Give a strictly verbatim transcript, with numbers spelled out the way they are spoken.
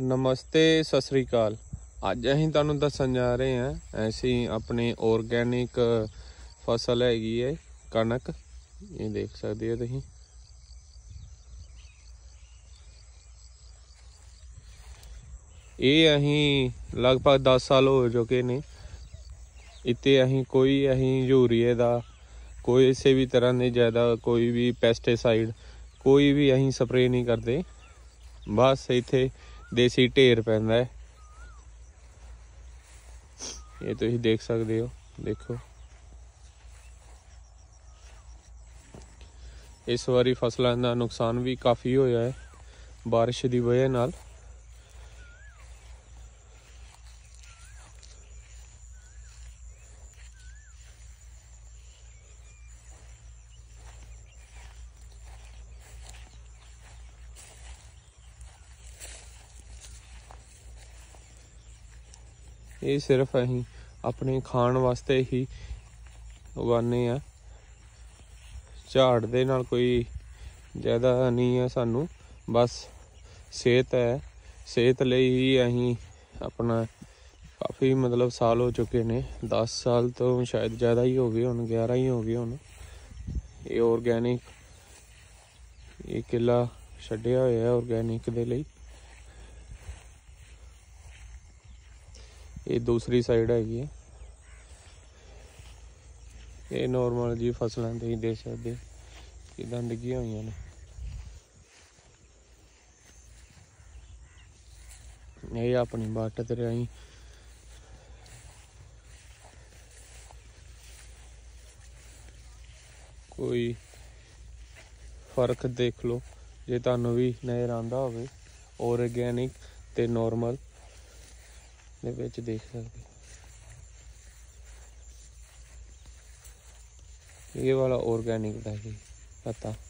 नमस्ते सत श्री अकाल। अज असीं तुहानूं दस्सण जा रहे हैं ऐसी अपनी ऑरगैनिक फसल हैगी है कणक। ये देख सकते हो तुसीं, ये असीं लगभग दस साल हो चुके ने। इत्थे असीं कोई असीं यूरिए दा कोई किसी भी तरह की ज़्यादा कोई भी पेस्टिसाइड कोई भी असीं स्प्रे नहीं करते, बस इत्थे देसी ढेर पैंदा है। ये तुसीं तो देख सकते हो, देखो इस बारी फसलों का नुकसान भी काफ़ी होया है बारिश की वजह नाल। ये सिर्फ अहीं अपने खाण वास्ते ही उगाने हैं, झाड़ दे नाल कोई ज़्यादा नहीं है सानू, बस सेहत है, सेहत लई ही अहीं अपना काफ़ी मतलब साल हो चुके ने, दस साल तो शायद ज़्यादा ही हो गए हुण, ग्यारह ही हो गए हुण। ये ऑरगैनिक ये किला छड्डिया होया है ऑरगैनिक दे लई। ये दूसरी साइड हैगी है, ये नॉर्मल जी फसलों तुसीं देख सकदे किदां लगियां होईयां ने। ये अपनी बट दे राहीं कोई फर्क देख लो जे तुहानूं भी नज़र आंदा होवे ऑरगैनिक ते नॉर्मल दे विच देख सकते। ये वाला ऑरगैनिक का ही पत्ता